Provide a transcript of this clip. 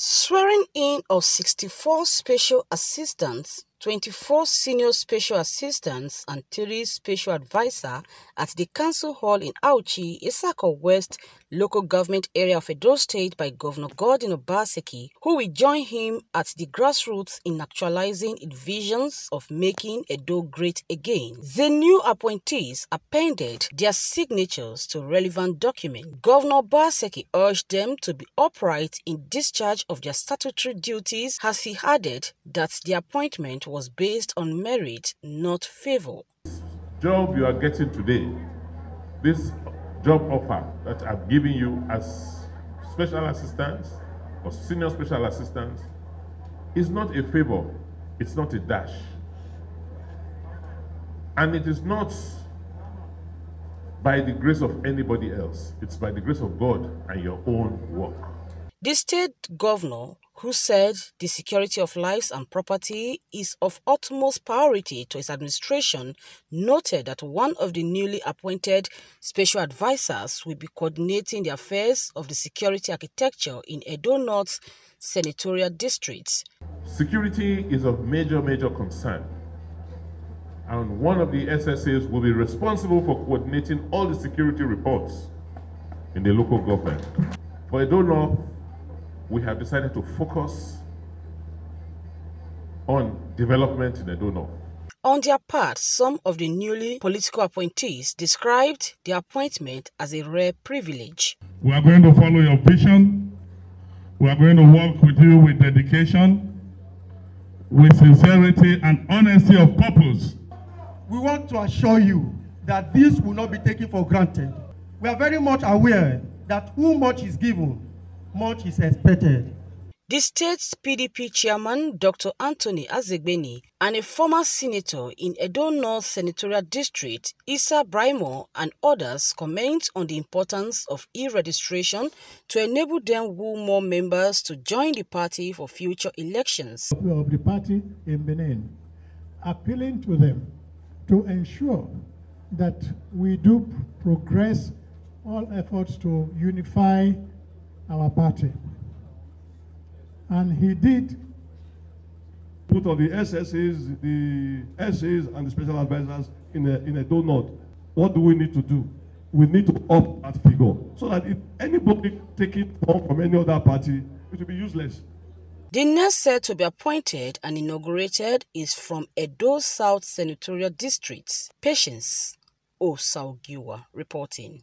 Swearing in of 64 special assistants, 24 senior special assistants, and 3 special advisors at the Council Hall in Auchi, Etsako West local government area of Edo State by Governor Godwin Obaseki, who will join him at the grassroots in actualizing its visions of making Edo great again. The new appointees appended their signatures to relevant documents. Governor Obaseki urged them to be upright in discharge of their statutory duties, as he added that the appointment was based on merit, not favor. Job you are getting today, this job offer that I've given you as special assistants or senior special assistants is not a favor, it's not a dash, and it is not by the grace of anybody else, it's by the grace of God and your own work. The state governor, who said the security of lives and property is of utmost priority to his administration, noted that one of the newly appointed special advisors will be coordinating the affairs of the security architecture in Edo North's senatorial districts. Security is of major concern, and one of the SSAs will be responsible for coordinating all the security reports in the local government. For Edo North, we have decided to focus on development in Edo North. On their part, some of the newly political appointees described the appointment as a rare privilege. We are going to follow your vision. We are going to work with you with dedication, with sincerity and honesty of purpose. We want to assure you that this will not be taken for granted. We are very much aware that who much is given, much is expected. The state's PDP chairman, Dr. Anthony Azegbeni, and a former senator in Edo North Senatorial District, Issa Braimo, and others comment on the importance of e-registration to enable them woo more members to join the party for future elections. Of the party in Benin, appealing to them to ensure that we do progress all efforts to unify our party, and he did. Both of the SSAs, the SAs, and the special advisors in Edo North, what do we need to do? We need to up that figure so that if anybody take it from any other party, it will be useless. The next set to be appointed and inaugurated is from Edo South Senatorial District. Patience Osarogiuwa reporting.